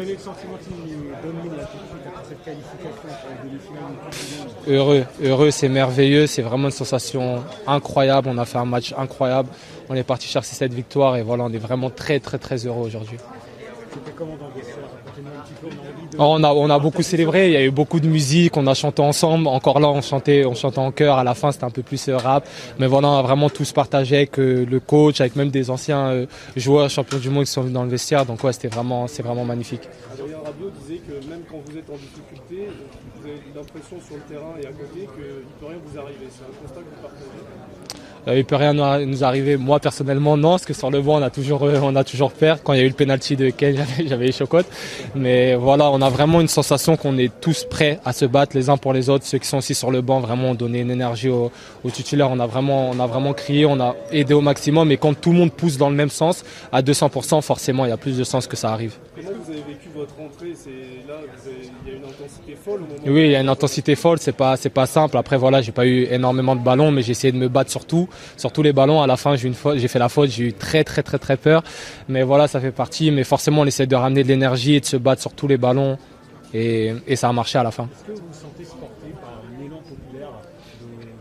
Quel est le sentiment qui domine la technique après cette qualification pour les demi-finales ? Heureux, c'est merveilleux, c'est vraiment une sensation incroyable. On a fait un match incroyable, on est parti chercher cette victoire et voilà, on est vraiment très heureux aujourd'hui. C'était comment dans le vestiaire ? On a beaucoup célébré, il y a eu beaucoup de musique, on a chanté ensemble, encore là on chantait en chœur, à la fin c'était un peu plus rap, mais voilà on a vraiment tous partagé avec le coach, avec même des anciens joueurs champions du monde qui sont venus dans le vestiaire, donc ouais c'est vraiment magnifique. Laurent Rablot disait que même quand vous êtes en difficulté, vous avez l'impression sur le terrain et à côté qu'il ne peut rien vous arriver, c'est un constat que vous partagez ? Il ne peut rien nous arriver. Moi, personnellement, non, parce que sur le banc, on a toujours peur. Quand il y a eu le pénalty de Ken, j'avais les chocottes. Mais voilà, on a vraiment une sensation qu'on est tous prêts à se battre les uns pour les autres. Ceux qui sont aussi sur le banc, vraiment, ont donné une énergie aux titulaires. On a vraiment crié, on a aidé au maximum. Et quand tout le monde pousse dans le même sens, à 200%, forcément, il y a plus de sens que ça arrive. Comment vous avez vécu votre rentrée ? Il y a une intensité folle au moment où... Oui, il y a une intensité folle. C'est pas simple. Après, voilà, j'ai pas eu énormément de ballons, mais j'ai essayé de me battre sur tous les ballons. À la fin, j'ai fait la faute, j'ai eu très peur, mais voilà, ça fait partie, mais forcément on essaie de ramener de l'énergie et de se battre sur tous les ballons et ça a marché à la fin. Est-ce que vous vous sentez porté par l'élan populaire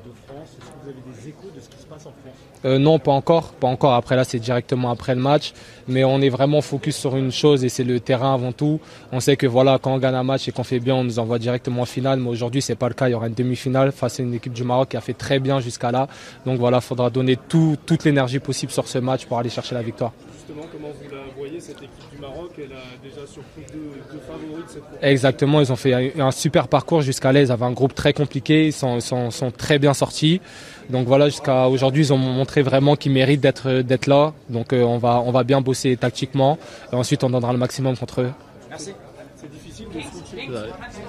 de France ? Est-ce que vous avez des échos de ce qui se passe en France ? Non, pas encore. Après là, c'est directement après le match, mais on est vraiment focus sur une chose et c'est le terrain avant tout. On sait que voilà, quand on gagne un match et qu'on fait bien, on nous envoie directement en finale, mais aujourd'hui c'est pas le cas. Il y aura une demi-finale face à une équipe du Maroc qui a fait très bien jusqu'à là. Donc voilà, faudra donner toute l'énergie possible sur ce match pour aller chercher la victoire. Justement, comment vous la voyez cette équipe du Maroc ? Elle a déjà surpris deux favoris de cette course. Exactement, ils ont fait un super parcours jusqu'à là. Ils avaient un groupe très compliqué, ils sont très bien sortis. Donc voilà, jusqu'à aujourd'hui, ils ont montré vraiment qu'ils méritent d'être là. Donc on va bien bosser tactiquement. Et ensuite, on donnera le maximum contre eux. Merci. C'est difficile de switcher.